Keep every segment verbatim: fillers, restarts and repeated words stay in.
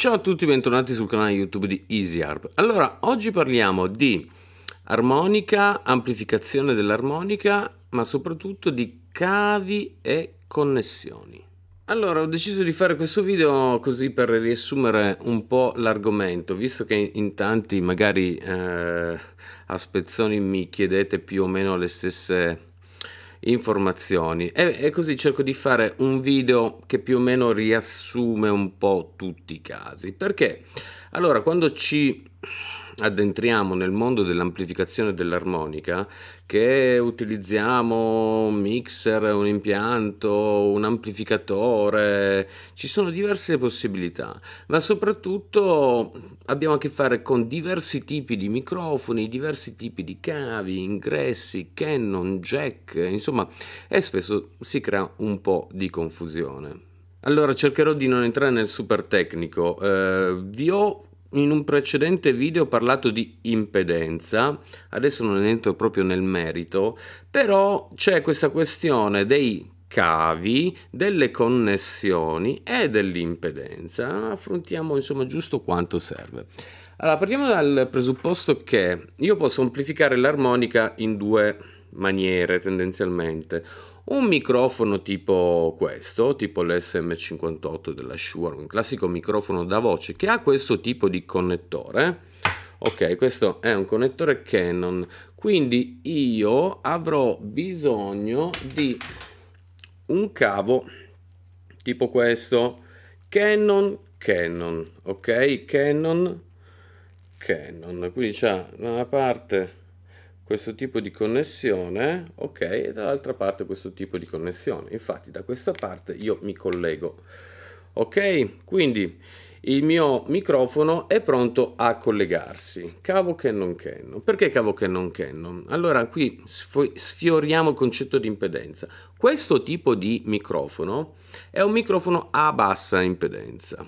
Ciao a tutti, bentornati sul canale YouTube di EasyHarp. Allora, oggi parliamo di armonica, amplificazione dell'armonica, ma soprattutto di cavi e connessioni. Allora, ho deciso di fare questo video così per riassumere un po' l'argomento, visto che in tanti magari eh, a spezzoni mi chiedete più o meno le stesse informazioni e, e così cerco di fare un video che più o meno riassume un po' tutti i casi, perché allora quando ci addentriamo nel mondo dell'amplificazione dell'armonica, che utilizziamo un mixer, un impianto, un amplificatore, ci sono diverse possibilità, ma soprattutto abbiamo a che fare con diversi tipi di microfoni, diversi tipi di cavi, ingressi, cannon, jack, insomma, e spesso si crea un po' di confusione. Allora cercherò di non entrare nel super tecnico. Eh, vi ho in un precedente video ho parlato di impedenza, adesso non entro proprio nel merito, però c'è questa questione dei cavi, delle connessioni e dell'impedenza. Affrontiamo insomma giusto quanto serve. Allora, partiamo dal presupposto che io posso amplificare l'armonica in due maniere tendenzialmente. Un microfono tipo questo, tipo l'S M cinquantotto della Shure, un classico microfono da voce che ha questo tipo di connettore. Ok, questo è un connettore Canon, quindi io avrò bisogno di un cavo tipo questo, Canon, Canon, ok, Canon, Canon, quindi c'è una parte questo tipo di connessione, ok, e dall'altra parte questo tipo di connessione. Infatti da questa parte io mi collego, ok, quindi il mio microfono è pronto a collegarsi. Cavo Canon Canon. Perché cavo Canon Canon? Allora qui sfioriamo il concetto di impedenza. Questo tipo di microfono è un microfono a bassa impedenza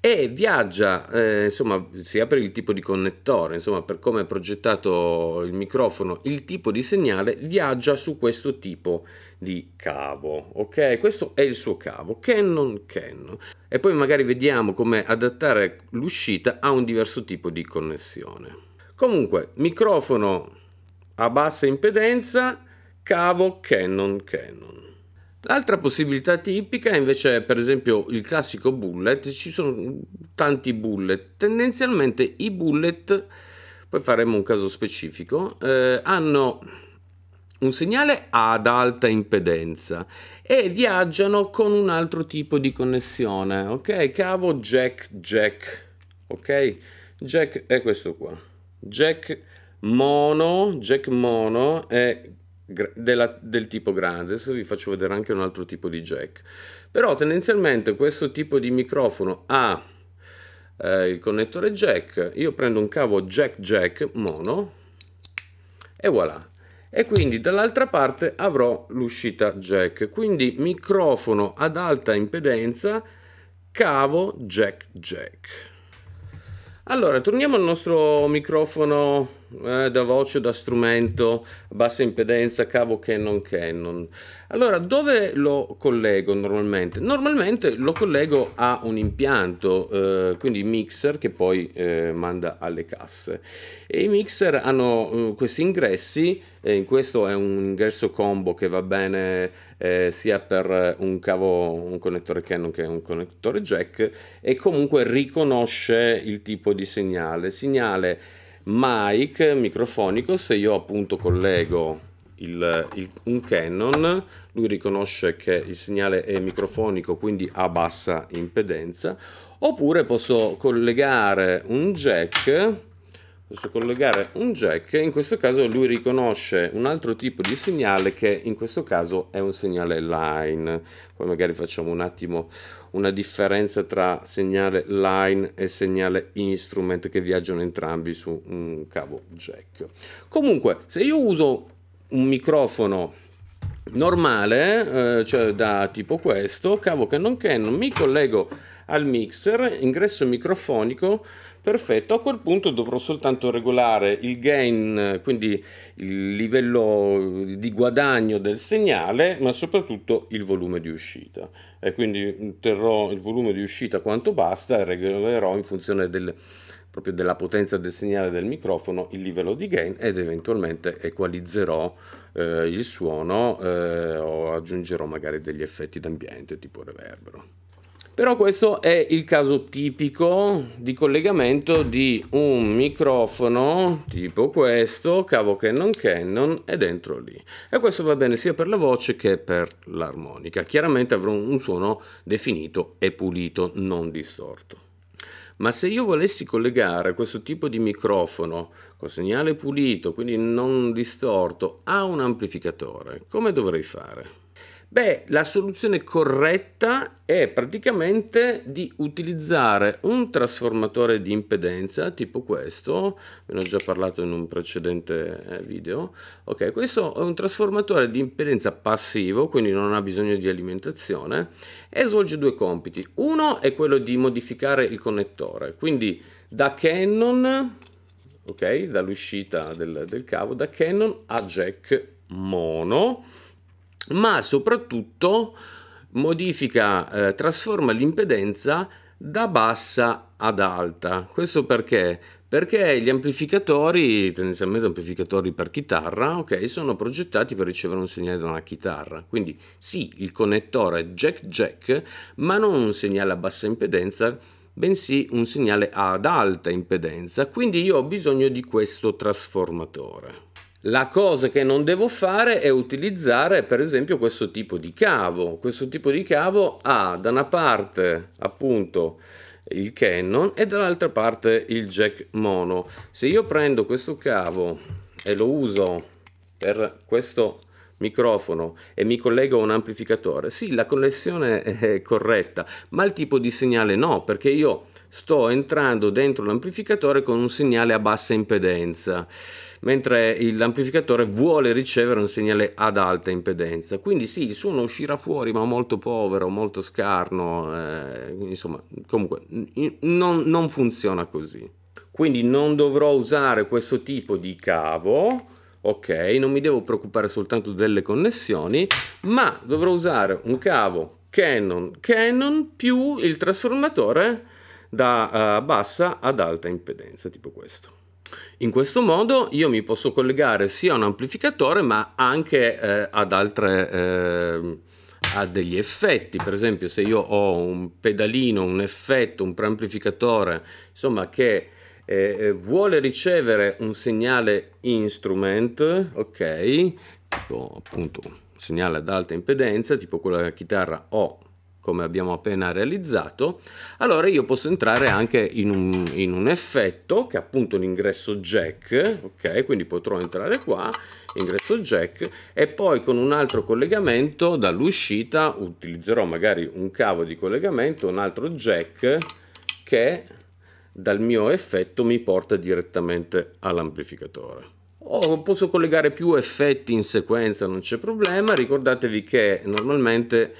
e viaggia, eh, insomma, sia per il tipo di connettore, insomma, per come è progettato il microfono, il tipo di segnale viaggia su questo tipo di cavo, ok? Questo è il suo cavo, Canon Canon. E poi magari vediamo come adattare l'uscita a un diverso tipo di connessione. Comunque, microfono a bassa impedenza, cavo Canon Canon. L'altra possibilità tipica è invece per esempio il classico bullet. Ci sono tanti bullet, tendenzialmente i bullet, poi faremo un caso specifico, eh, hanno un segnale ad alta impedenza e viaggiano con un altro tipo di connessione, ok? Cavo jack jack, ok? Jack è questo qua, jack mono, jack mono è Della, del tipo grande. Adesso vi faccio vedere anche un altro tipo di jack, però tendenzialmente questo tipo di microfono ha eh, il connettore jack. Io prendo un cavo jack jack mono e voilà, e quindi dall'altra parte avrò l'uscita jack, quindi microfono ad alta impedenza, cavo jack jack. Allora, torniamo al nostro microfono eh, da voce, da strumento, bassa impedenza, cavo Canon Canon. Allora, dove lo collego normalmente? Normalmente lo collego a un impianto, eh, quindi mixer, che poi eh, manda alle casse. E i mixer hanno eh, questi ingressi, e questo è un ingresso combo che va bene eh, sia per un cavo, un connettore Canon che un connettore jack, e comunque riconosce il tipo di di segnale, segnale mic, microfonico. Se io appunto collego il, il, un Canon, lui riconosce che il segnale è microfonico, quindi a bassa impedenza. Oppure posso collegare un jack, posso collegare un jack, in questo caso lui riconosce un altro tipo di segnale che in questo caso è un segnale line. Poi magari facciamo un attimo una differenza tra segnale line e segnale instrument, che viaggiano entrambi su un cavo jack. Comunque, se io uso un microfono normale, eh, cioè da tipo questo, cavo Canon Canon, mi collego al mixer, ingresso microfonico, Perfetto, a quel punto dovrò soltanto regolare il gain, quindi il livello di guadagno del segnale, ma soprattutto il volume di uscita. E quindi terrò il volume di uscita quanto basta e regolerò in funzione del, proprio della potenza del segnale del microfono, il livello di gain, ed eventualmente equalizzerò eh, il suono eh, o aggiungerò magari degli effetti d'ambiente tipo reverbero. Però questo è il caso tipico di collegamento di un microfono tipo questo, cavo Canon Canon, è dentro lì. E questo va bene sia per la voce che per l'armonica. Chiaramente avrò un suono definito e pulito, non distorto. Ma se io volessi collegare questo tipo di microfono con segnale pulito, quindi non distorto, a un amplificatore, come dovrei fare? Beh, la soluzione corretta è praticamente di utilizzare un trasformatore di impedenza tipo questo, ve ne ho già parlato in un precedente video. Ok, questo è un trasformatore di impedenza passivo, quindi non ha bisogno di alimentazione, e svolge due compiti. Uno è quello di modificare il connettore, quindi da Canon, ok, dall'uscita del, del cavo, da Canon a jack mono, ma soprattutto modifica, eh, trasforma l'impedenza da bassa ad alta. Questo perché? Perché gli amplificatori, tendenzialmente amplificatori per chitarra, ok, sono progettati per ricevere un segnale da una chitarra. Quindi sì, il connettore jack-jack, ma non un segnale a bassa impedenza, bensì un segnale ad alta impedenza. Quindi io ho bisogno di questo trasformatore. La cosa che non devo fare è utilizzare per esempio questo tipo di cavo. Questo tipo di cavo ha da una parte appunto il Canon e dall'altra parte il jack mono. Se io prendo questo cavo e lo uso per questo microfono e mi collego a un amplificatore, sì, la connessione è corretta, ma il tipo di segnale no, perché io sto entrando dentro l'amplificatore con un segnale a bassa impedenza, mentre l'amplificatore vuole ricevere un segnale ad alta impedenza. Quindi sì, il suono uscirà fuori, ma molto povero, molto scarno, eh, insomma, comunque non, non funziona così. Quindi non dovrò usare questo tipo di cavo. Ok, non mi devo preoccupare soltanto delle connessioni, ma dovrò usare un cavo Canon Canon più il trasformatore da uh, bassa ad alta impedenza, tipo questo. In questo modo io mi posso collegare sia a un amplificatore, ma anche eh, ad altre eh, a degli effetti. Per esempio, se io ho un pedalino, un effetto, un preamplificatore, insomma, che eh, vuole ricevere un segnale instrument, ok, tipo appunto un segnale ad alta impedenza, tipo quella della chitarra o come abbiamo appena realizzato, allora io posso entrare anche in un, in un effetto che è appunto l'ingresso jack, ok, quindi potrò entrare qua, ingresso jack, e poi con un altro collegamento dall'uscita utilizzerò magari un cavo di collegamento, un altro jack che dal mio effetto mi porta direttamente all'amplificatore. O posso collegare più effetti in sequenza, non c'è problema. Ricordatevi che normalmente,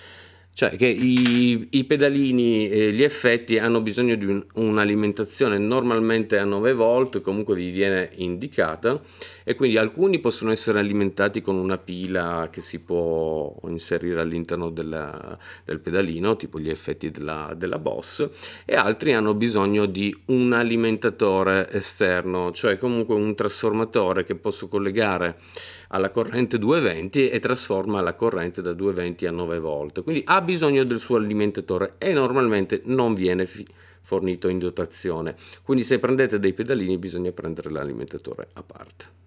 cioè che i, i pedalini e gli effetti hanno bisogno di un'alimentazione normalmente a nove volt, comunque vi viene indicata, e quindi alcuni possono essere alimentati con una pila che si può inserire all'interno del pedalino, tipo gli effetti della, della Boss, e altri hanno bisogno di un alimentatore esterno, cioè comunque un trasformatore che posso collegare alla corrente duecentoventi e trasforma la corrente da duecentoventi a nove volt, quindi ha bisogno del suo alimentatore e normalmente non viene fornito in dotazione. Quindi se prendete dei pedalini bisogna prendere l'alimentatore a parte.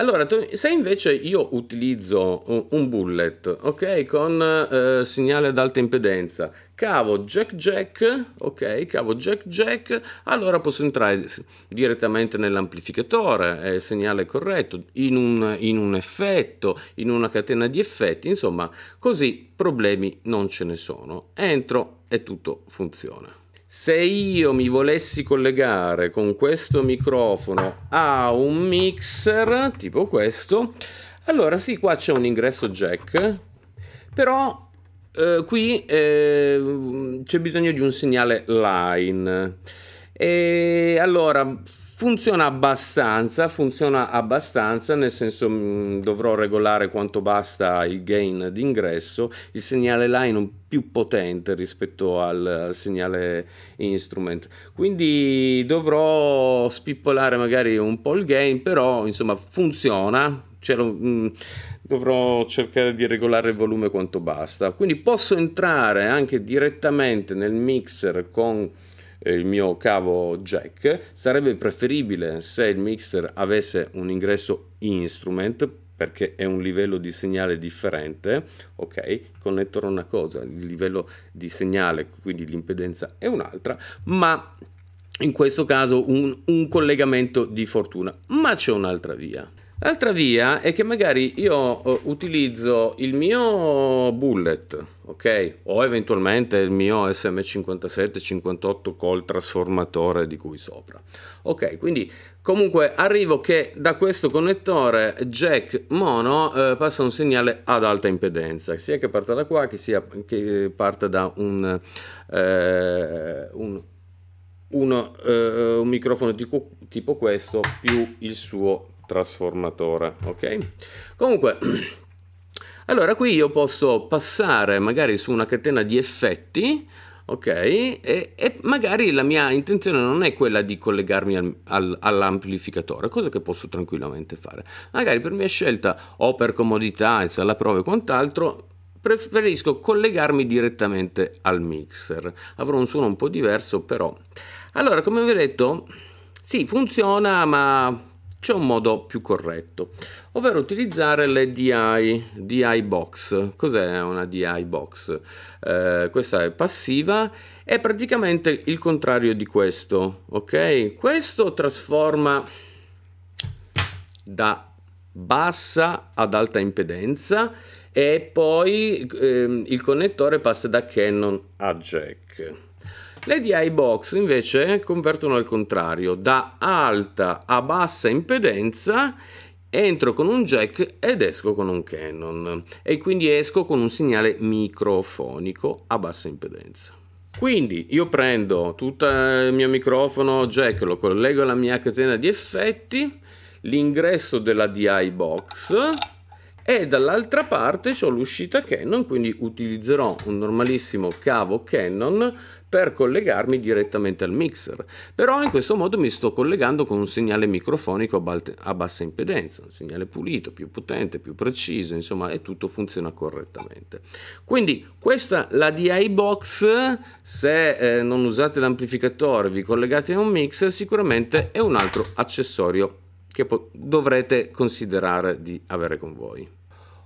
Allora, se invece io utilizzo un bullet, ok, con eh, segnale ad alta impedenza, cavo jack jack, ok, cavo jack jack, allora posso entrare direttamente nell'amplificatore, è il segnale corretto, in un, in un effetto, in una catena di effetti, insomma, così problemi non ce ne sono. Entro e tutto funziona. Se io mi volessi collegare con questo microfono a un mixer tipo questo, allora sì, qua c'è un ingresso jack, però eh, qui eh, c'è bisogno di un segnale line. E allora funziona abbastanza, funziona abbastanza, nel senso mh, dovrò regolare quanto basta il gain d'ingresso. Il segnale line è più potente rispetto al, al segnale instrument, quindi dovrò spippolare magari un po' il gain, però insomma funziona. Mh, dovrò cercare di regolare il volume quanto basta, quindi posso entrare anche direttamente nel mixer con il mio cavo jack. Sarebbe preferibile se il mixer avesse un ingresso instrument, perché è un livello di segnale differente. Ok, connetterò una cosa, il livello di segnale, quindi l'impedenza è un'altra, ma in questo caso un, un collegamento di fortuna. Ma c'è un'altra via. L'altra via è che magari io utilizzo il mio bullet, ok? O eventualmente il mio S M cinquantasette cinquantotto col trasformatore di cui sopra. Ok, quindi comunque arrivo che da questo connettore jack mono eh, passa un segnale ad alta impedenza, sia che parta da qua che sia che parta da un... Eh, un Uno, eh, un microfono tipo, tipo questo più il suo trasformatore, ok? Comunque, allora qui io posso passare magari su una catena di effetti, ok? E, e magari la mia intenzione non è quella di collegarmi al, al, all'amplificatore, cosa che posso tranquillamente fare. Magari per mia scelta o per comodità, se alla prova e quant'altro, preferisco collegarmi direttamente al mixer. Avrò un suono un po' diverso, però. Allora, come vi ho detto, sì, funziona, ma c'è un modo più corretto, ovvero utilizzare le D I, D I box. Cos'è una D I box? Eh, questa è passiva, è praticamente il contrario di questo, ok? Questo trasforma da bassa ad alta impedenza, e poi ehm, il connettore passa da cannon a jack. Le D I box invece convertono al contrario, da alta a bassa impedenza entro con un jack ed esco con un cannon, e quindi esco con un segnale microfonico a bassa impedenza. Quindi io prendo tutto il mio microfono jack, lo collego alla mia catena di effetti, l'ingresso della D I box, e dall'altra parte ho l'uscita Canon, quindi utilizzerò un normalissimo cavo Canon per collegarmi direttamente al mixer. Però in questo modo mi sto collegando con un segnale microfonico a bassa impedenza, un segnale pulito, più potente, più preciso, insomma, e tutto funziona correttamente. Quindi questa è la D I box. Se eh, non usate l'amplificatore, vi collegate a un mixer, sicuramente è un altro accessorio che dovrete considerare di avere con voi.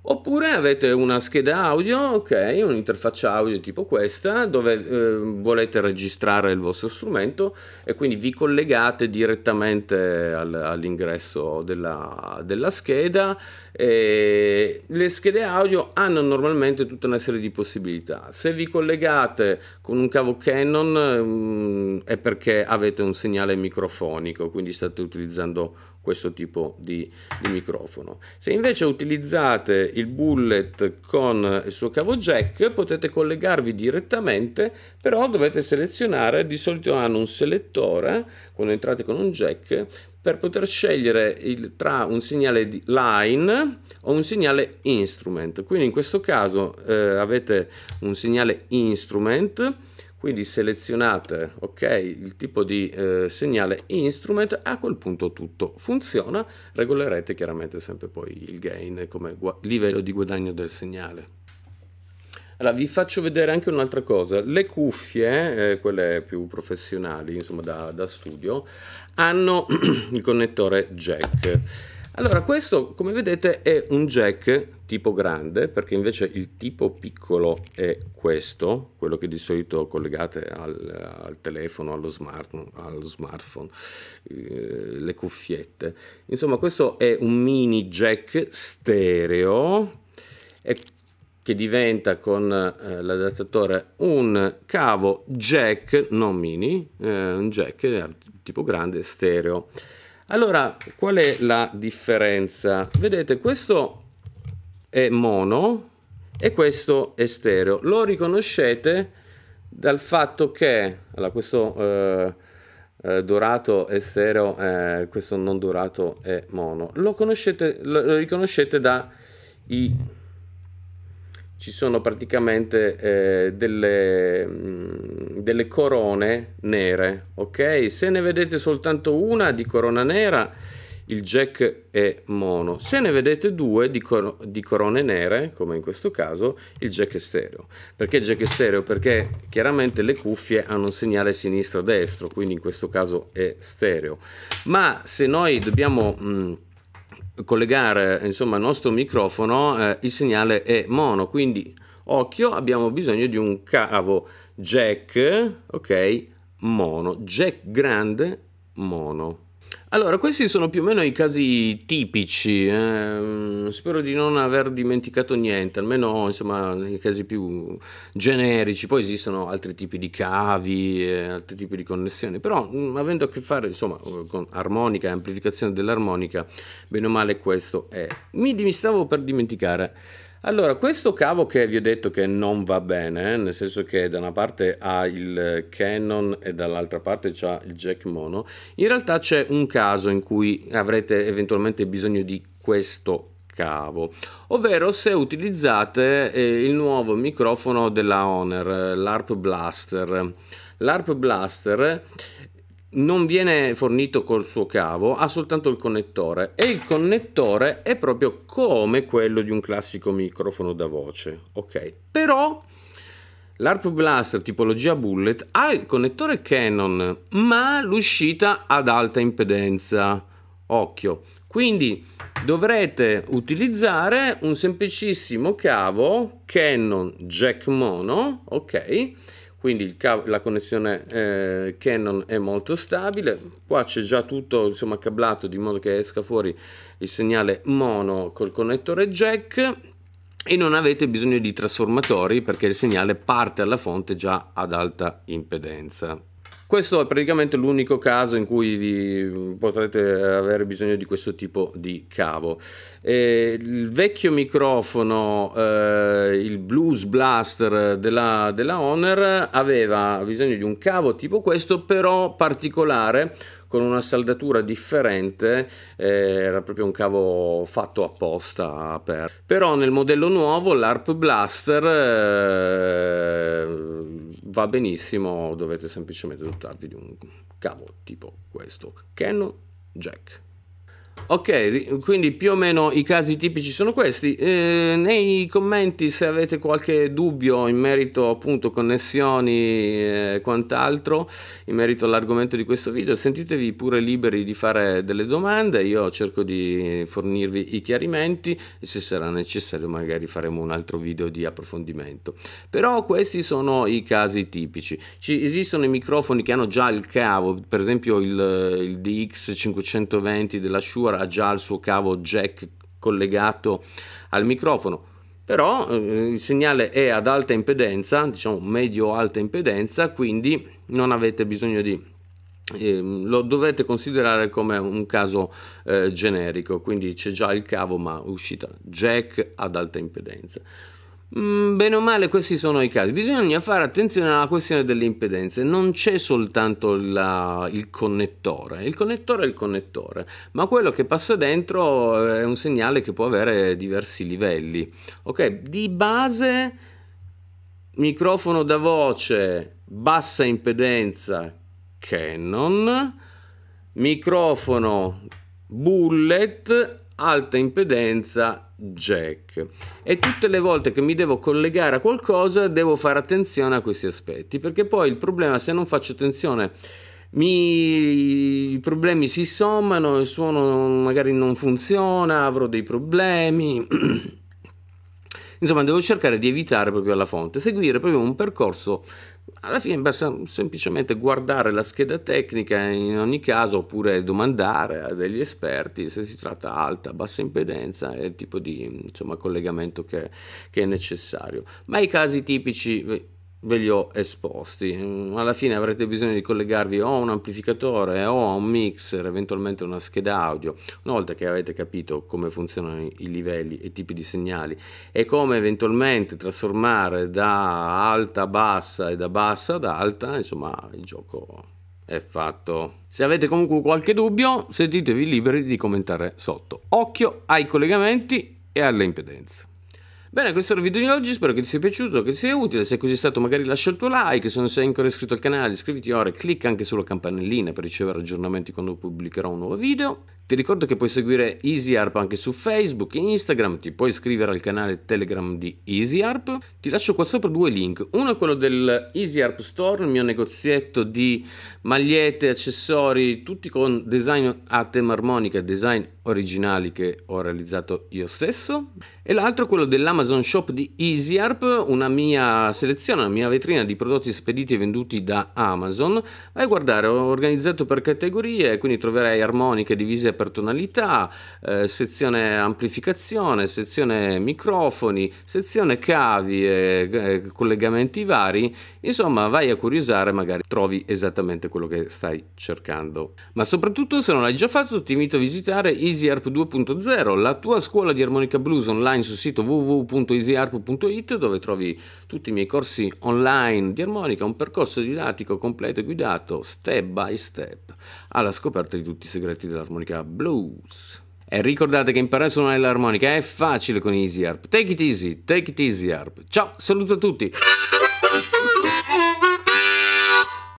Oppure avete una scheda audio, ok, un'interfaccia audio tipo questa, dove eh, volete registrare il vostro strumento, e quindi vi collegate direttamente al, all'ingresso della, della scheda. E le schede audio hanno normalmente tutta una serie di possibilità. Se vi collegate con un cavo Canon mh, è perché avete un segnale microfonico, quindi state utilizzando questo tipo di, di microfono. Se invece utilizzate il bullet con il suo cavo jack, potete collegarvi direttamente, però dovete selezionare, di solito hanno un selettore quando entrate con un jack, per poter scegliere il, tra un segnale line o un segnale instrument. Quindi in questo caso eh, avete un segnale instrument, quindi selezionate, ok, il tipo di eh, segnale instrument. A quel punto tutto funziona, regolerete chiaramente sempre poi il gain come livello di guadagno del segnale. Allora vi faccio vedere anche un'altra cosa. Le cuffie, eh, quelle più professionali, insomma da, da studio, hanno il connettore jack. Allora questo, come vedete, è un jack tipo grande, perché invece il tipo piccolo è questo, quello che di solito collegate al, al telefono, allo, smart, allo smartphone, eh, le cuffiette. Insomma questo è un mini jack stereo, e che diventa con eh, l'adattatore un cavo jack, non mini, eh, un jack tipo grande stereo. Allora, qual è la differenza? Vedete, questo è mono e questo è stereo. Lo riconoscete dal fatto che, allora, questo eh, eh, dorato e stereo, eh, questo non dorato e mono. Lo conoscete, lo riconoscete da i... Ci sono praticamente eh, delle, mh, delle corone nere, ok? Se ne vedete soltanto una di corona nera, il jack è mono. Se ne vedete due di, cor di corone nere, come in questo caso, il jack è stereo. Perché il jack è stereo? Perché chiaramente le cuffie hanno un segnale sinistro-destro, quindi in questo caso è stereo. Ma se noi dobbiamo... Mh, collegare insomma il nostro microfono, eh, il segnale è mono, quindi occhio, abbiamo bisogno di un cavo jack, ok, mono, jack grande mono. Allora, questi sono più o meno i casi tipici, eh, spero di non aver dimenticato niente, almeno insomma i casi più generici. Poi esistono altri tipi di cavi, eh, altri tipi di connessioni, però mh, avendo a che fare insomma con armonica e amplificazione dell'armonica, bene o male questo è. Mi, mi stavo per dimenticare. Allora, questo cavo che vi ho detto che non va bene, eh, nel senso che da una parte ha il Canon e dall'altra parte c'ha il jack mono, in realtà c'è un caso in cui avrete eventualmente bisogno di questo cavo, ovvero se utilizzate eh, il nuovo microfono della Hohner, l'Harp Blaster. L'Harp Blaster non viene fornito col suo cavo, ha soltanto il connettore, e il connettore è proprio come quello di un classico microfono da voce, ok? Però l'Harp Blaster tipologia bullet ha il connettore Canon ma l'uscita ad alta impedenza, occhio, quindi dovrete utilizzare un semplicissimo cavo Canon jack mono, ok? Quindi il cavo, la connessione eh, Canon è molto stabile, qua c'è già tutto insomma cablato di modo che esca fuori il segnale mono col connettore jack e non avete bisogno di trasformatori perché il segnale parte alla fonte già ad alta impedenza. Questo è praticamente l'unico caso in cui vi potrete avere bisogno di questo tipo di cavo. E il vecchio microfono, eh, il Blues Blaster della, della Hohner, aveva bisogno di un cavo tipo questo, però particolare, con una saldatura differente, eh, era proprio un cavo fatto apposta per. Però nel modello nuovo l'Harp Blaster... Eh, va benissimo, dovete semplicemente dotarvi di un cavo tipo questo, Canon jack. Ok, quindi più o meno i casi tipici sono questi. Eh, nei commenti, se avete qualche dubbio in merito appunto connessioni e eh, quant'altro, in merito all'argomento di questo video, sentitevi pure liberi di fare delle domande, io cerco di fornirvi i chiarimenti e se sarà necessario magari faremo un altro video di approfondimento. Però questi sono i casi tipici. Ci esistono i microfoni che hanno già il cavo, per esempio il, il D X cinquecentoventi della Shure ha già il suo cavo jack collegato al microfono, però eh, il segnale è ad alta impedenza, diciamo medio-alta impedenza, quindi non avete bisogno di eh, lo dovrete considerare come un caso eh, generico, quindi c'è già il cavo ma uscita jack ad alta impedenza. Mm, bene o male questi sono i casi. Bisogna fare attenzione alla questione delle impedenze, non c'è soltanto la, il connettore il connettore è il connettore, ma quello che passa dentro è un segnale che può avere diversi livelli, ok? Di base microfono da voce bassa impedenza Canon, microfono bullet alta impedenza jack, e tutte le volte che mi devo collegare a qualcosa devo fare attenzione a questi aspetti, perché poi il problema, se non faccio attenzione, mi... i problemi si sommano, il suono magari non funziona, avrò dei problemi insomma devo cercare di evitare proprio alla fonte, seguire proprio un percorso. Alla fine basta semplicemente guardare la scheda tecnica in ogni caso, oppure domandare a degli esperti se si tratta alta, bassa impedenza e il tipo di insomma collegamento che, che è necessario. Ma i casi tipici ve, ve li ho esposti. Alla fine avrete bisogno di collegarvi o a un amplificatore o a un mixer, eventualmente una scheda audio. Una volta che avete capito come funzionano i livelli e i tipi di segnali e come eventualmente trasformare da alta a bassa e da bassa ad alta, insomma il gioco è fatto. Se avete comunque qualche dubbio, sentitevi liberi di commentare sotto. Occhio ai collegamenti e alle impedenze. Bene, questo era il video di oggi, spero che ti sia piaciuto, che ti sia utile. Se è così stato, magari lascia il tuo like. Se non sei ancora iscritto al canale, iscriviti ora e clicca anche sulla campanellina per ricevere aggiornamenti quando pubblicherò un nuovo video. Ti ricordo che puoi seguire EasyHarp anche su Facebook e Instagram, ti puoi iscrivere al canale Telegram di EasyHarp. Ti lascio qua sopra due link, uno è quello del EasyHarp Store, il mio negozietto di magliette, accessori, tutti con design a tema armonica, design originali che ho realizzato io stesso, e l'altro è quello dell'Amazon Shop di EasyHarp, una mia selezione, una mia vetrina di prodotti spediti e venduti da Amazon. Vai a guardare, ho organizzato per categorie, quindi troverai armoniche divise per tonalità, eh, sezione amplificazione, sezione microfoni, sezione cavi e eh, collegamenti vari. Insomma, vai a curiosare, magari trovi esattamente quello che stai cercando. Ma soprattutto, se non l'hai già fatto, ti invito a visitare EasyHarp due punto zero, la tua scuola di armonica blues online sul sito www punto easyharp punto it, dove trovi tutti i miei corsi online di armonica, un percorso didattico completo e guidato step by step alla scoperta di tutti i segreti dell'armonica blues. E ricordate che imparare a suonare l'armonica è facile con EasyHarp. Take it easy, take it easy harp. Ciao, saluto a tutti.